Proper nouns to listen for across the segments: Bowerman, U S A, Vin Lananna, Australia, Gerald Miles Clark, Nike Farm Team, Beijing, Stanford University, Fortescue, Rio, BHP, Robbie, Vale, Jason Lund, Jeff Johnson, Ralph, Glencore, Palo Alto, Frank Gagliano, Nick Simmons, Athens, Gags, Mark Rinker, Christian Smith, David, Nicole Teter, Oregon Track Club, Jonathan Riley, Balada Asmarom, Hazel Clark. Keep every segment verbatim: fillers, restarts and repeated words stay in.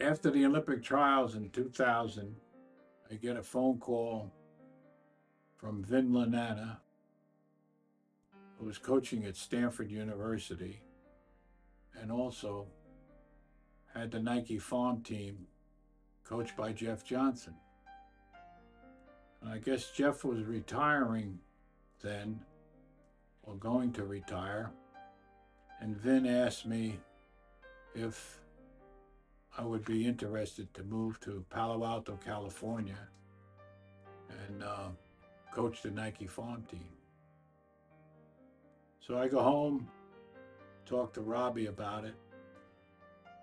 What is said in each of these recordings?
after the Olympic trials in two thousand, I get a phone call from Vin Lananna, who was coaching at Stanford University and also had the Nike Farm Team coached by Jeff Johnson. And I guess Jeff was retiring then, or going to retire, and Vin asked me if I would be interested to move to Palo Alto, California, and uh, coach the Nike Farm Team. So I go home, talk to Robbie about it.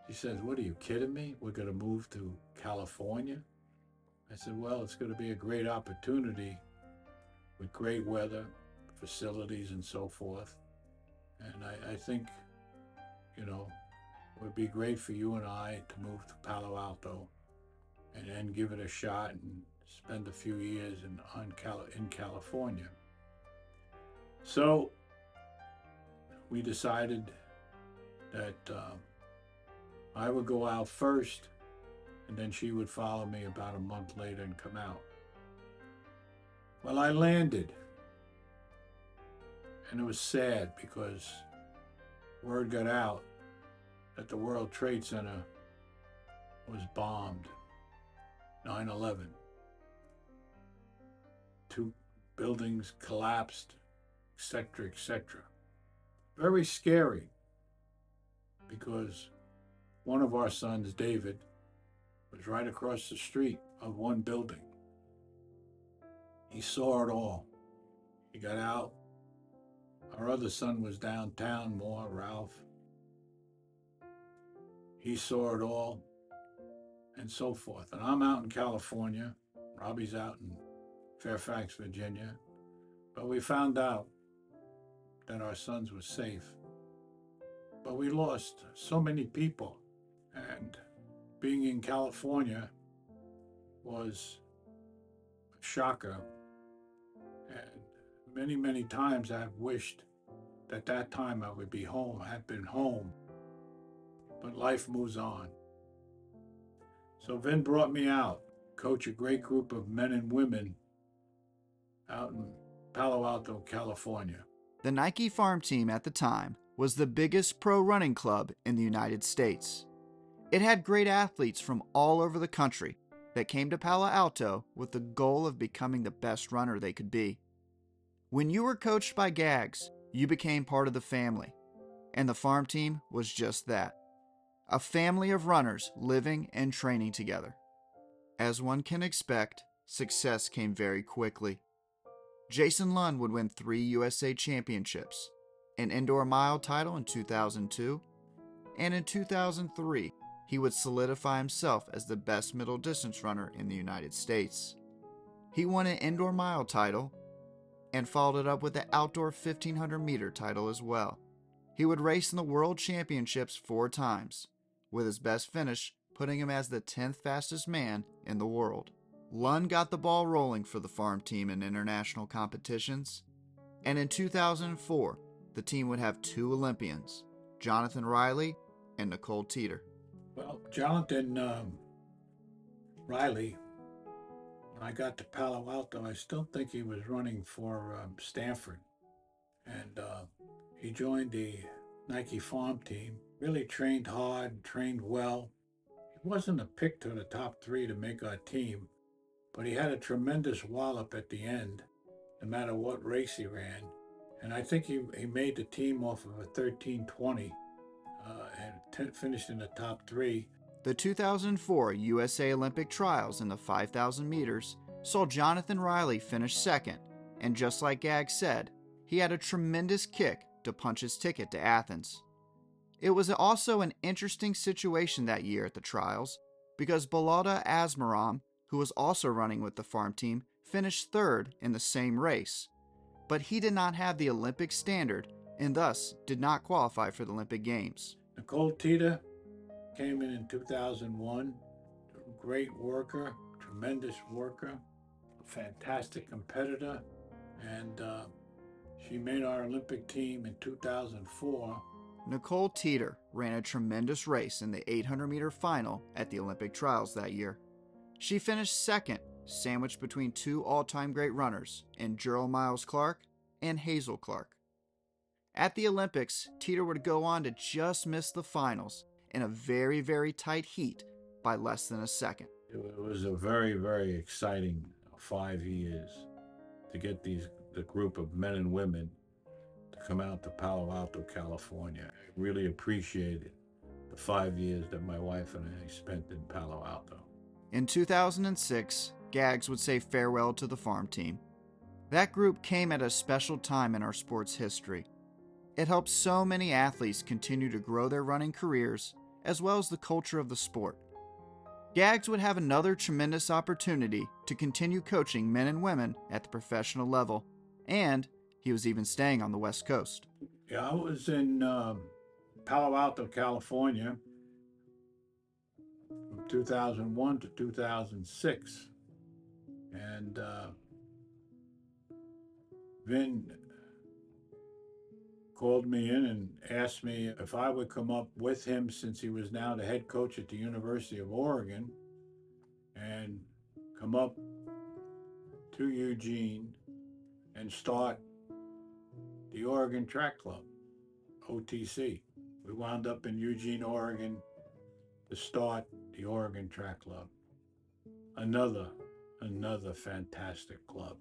He says, "What, are you kidding me? We're gonna move to California?" I said, "Well, it's gonna be a great opportunity with great weather, facilities and so forth. And I, I think, you know, it would be great for you and I to move to Palo Alto and then give it a shot and spend a few years in, on Cal in California." So we decided that uh, I would go out first, and then she would follow me about a month later and come out. Well, I landed, and it was sad because word got out that the World Trade Center was bombed, nine eleven. Two buildings collapsed, et cetera, et cetera. Very scary, because one of our sons, David, was right across the street of one building. He saw it all. He got out. Our other son was downtown more, Ralph. He saw it all, and so forth. And I'm out in California. Robbie's out in Fairfax, Virginia. But we found out that our sons were safe. But we lost so many people, and being in California was a shocker. And many, many times I've wished that that time I would be home, I had been home, but life moves on. So Vin brought me out, coach a great group of men and women out in Palo Alto, California. The Nike Farm Team at the time was the biggest pro running club in the United States. It had great athletes from all over the country that came to Palo Alto with the goal of becoming the best runner they could be. When you were coached by Gags, you became part of the family, and the farm team was just that, a family of runners living and training together. As one can expect, success came very quickly. Jason Lund would win three U S A championships, an indoor mile title in two thousand two, and in two thousand three, he would solidify himself as the best middle distance runner in the United States. He won an indoor mile title and followed it up with the outdoor fifteen hundred meter title as well. He would race in the World Championships four times, with his best finish putting him as the tenth fastest man in the world. Lund got the ball rolling for the farm team in international competitions, and in two thousand four, the team would have two Olympians, Jonathan Riley and Nicole Teter. Well, Jonathan um, Riley, when I got to Palo Alto, I still think he was running for um, Stanford, and uh, he joined the Nike Farm Team, really trained hard, trained well. He wasn't a pick to the top three to make our team, but he had a tremendous wallop at the end, no matter what race he ran. And I think he, he made the team off of a thirteen twenty uh, and ten, finished in the top three. The two thousand four U S A Olympic trials in the five thousand meters saw Jonathan Riley finish second, and just like Gag said, he had a tremendous kick to punch his ticket to Athens. It was also an interesting situation that year at the trials, because Balada Asmarom, who was also running with the farm team, finished third in the same race, but he did not have the Olympic standard and thus did not qualify for the Olympic Games. Nicole Teter came in in two thousand one, great worker, tremendous worker, fantastic competitor, and uh, she made our Olympic team in two thousand four Nicole Teter ran a tremendous race in the eight hundred meter final at the Olympic trials that year. She finished second, sandwiched between two all-time great runners in Gerald Miles Clark and Hazel Clark. At the Olympics, Teter would go on to just miss the finals in a very, very tight heat by less than a second. It was a very, very exciting five years to get these the group of men and women to come out to Palo Alto, California. I really appreciated the five years that my wife and I spent in Palo Alto. In two thousand six, Gags would say farewell to the farm team. That group came at a special time in our sport's history. It helped so many athletes continue to grow their running careers, as well as the culture of the sport. Gags would have another tremendous opportunity to continue coaching men and women at the professional level, and he was even staying on the West Coast. Yeah, I was in uh, Palo Alto, California from two thousand one to two thousand six. And uh, Vin called me in and asked me if I would come up with him, since he was now the head coach at the University of Oregon, and come up to Eugene and start the Oregon Track Club, O T C. We wound up in Eugene, Oregon to start the Oregon Track Club. Another, another fantastic club.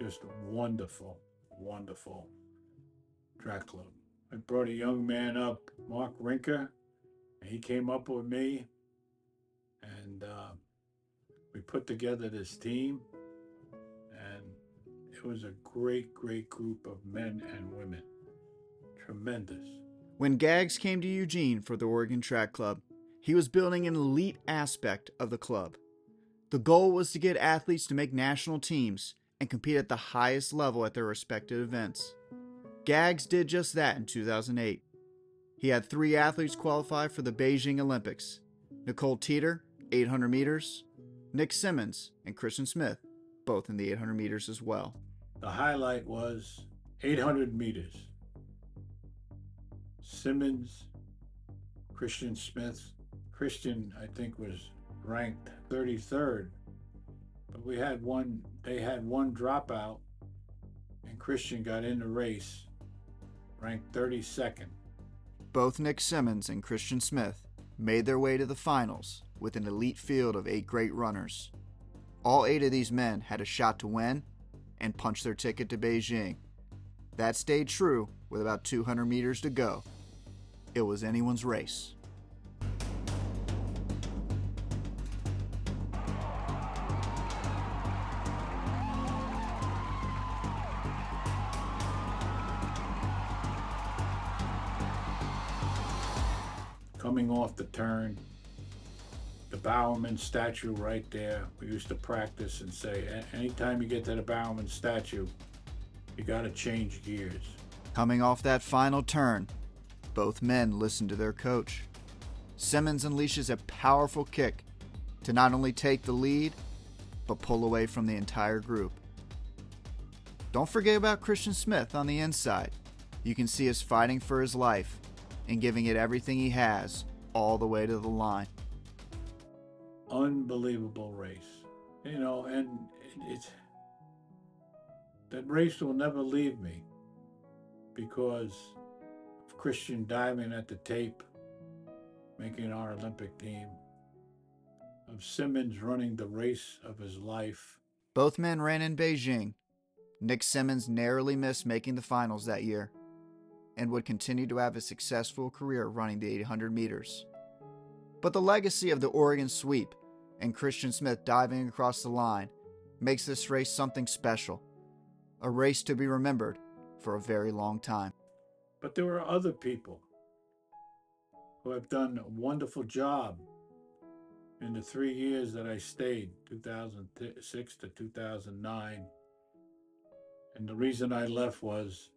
Just wonderful, wonderful track club. I brought a young man up, Mark Rinker, and he came up with me, and uh, we put together this team, and it was a great, great group of men and women. Tremendous. When Gags came to Eugene for the Oregon Track Club, he was building an elite aspect of the club. The goal was to get athletes to make national teams and compete at the highest level at their respective events. Gags did just that in two thousand eight. He had three athletes qualify for the Beijing Olympics: Nicole Teter, eight hundred meters, Nick Simmons, and Christian Smith, both in the eight hundred meters as well. The highlight was eight hundred meters. Simmons, Christian Smith. Christian, I think, was ranked thirty-third, but we had one, they had one dropout, and Christian got in the race, ranked thirty-second. Both Nick Simmons and Christian Smith made their way to the finals with an elite field of eight great runners. All eight of these men had a shot to win and punch their ticket to Beijing. That stayed true with about two hundred meters to go. It was anyone's race. Coming off the turn, the Bowerman statue right there. We used to practice and say, anytime you get to the Bowerman statue, you gotta change gears. Coming off that final turn, both men listened to their coach. Simmons unleashes a powerful kick to not only take the lead, but pull away from the entire group. Don't forget about Christian Smith on the inside. You can see us fighting for his life and giving it everything he has all the way to the line. Unbelievable race. You know, and it's, that race will never leave me because of Christian diving at the tape, making our Olympic team, of Simmons running the race of his life. Both men ran in Beijing. Nick Simmons narrowly missed making the finals that year, and would continue to have a successful career running the eight hundred meters. But the legacy of the Oregon sweep and Christian Smith diving across the line makes this race something special, a race to be remembered for a very long time. But there were other people who have done a wonderful job in the three years that I stayed, two thousand six to two thousand nine. And the reason I left was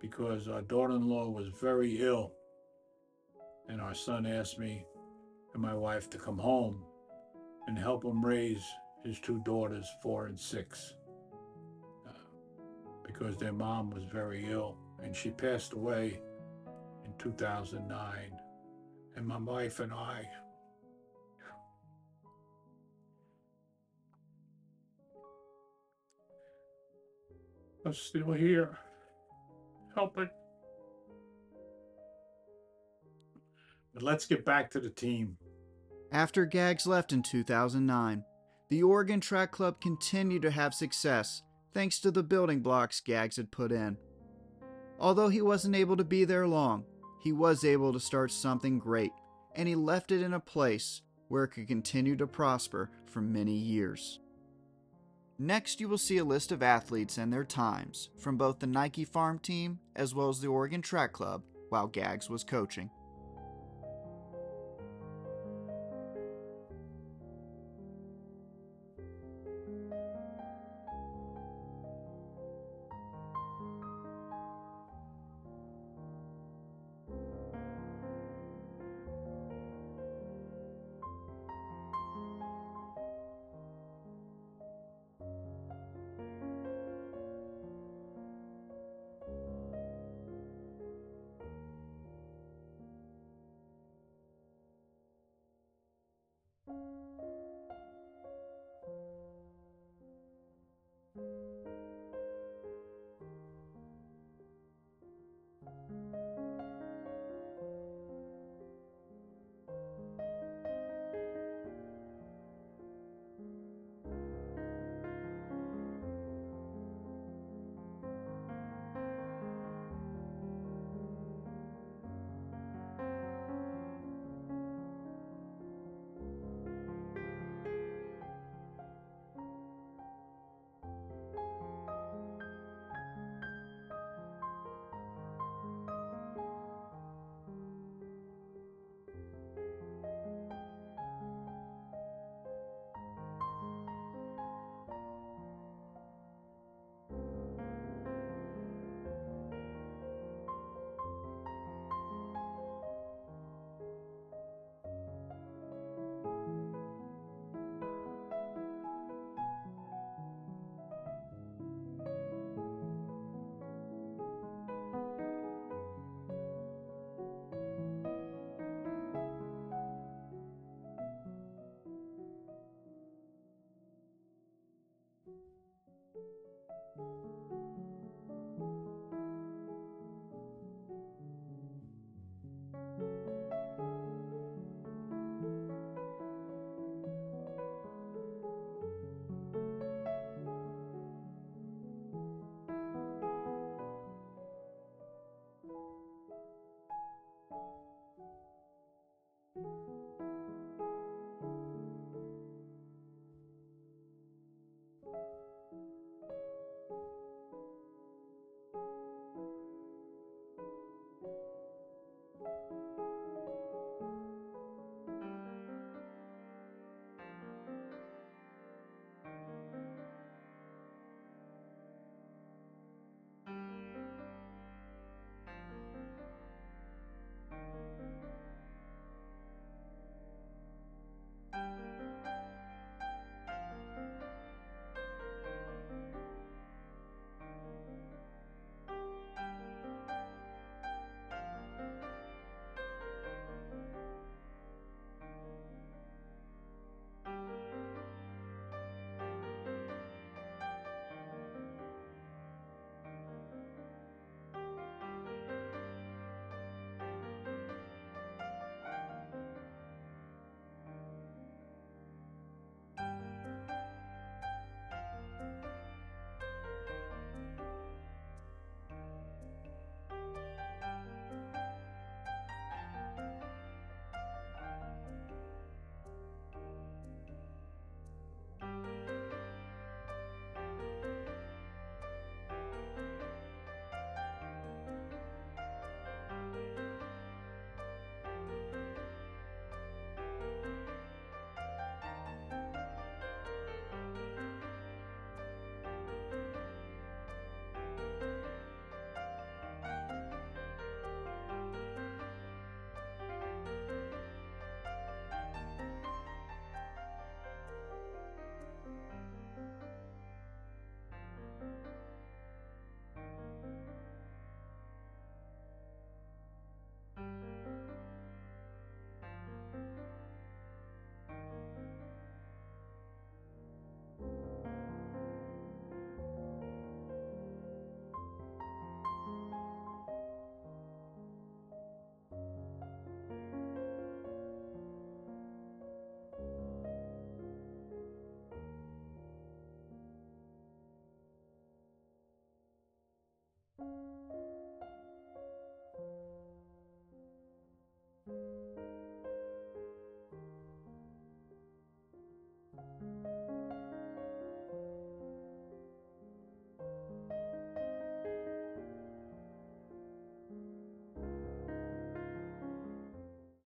because our daughter-in-law was very ill, and our son asked me and my wife to come home and help him raise his two daughters, four and six, uh, because their mom was very ill, and she passed away two thousand nine. And my wife and I, I'm still here, helping. But let's get back to the team. After Gags left in two thousand nine, the Oregon Track Club continued to have success thanks to the building blocks Gags had put in. Although he wasn't able to be there long, he was able to start something great, and he left it in a place where it could continue to prosper for many years. Next, you will see a list of athletes and their times from both the Nike Farm Team as well as the Oregon Track Club while Gags was coaching.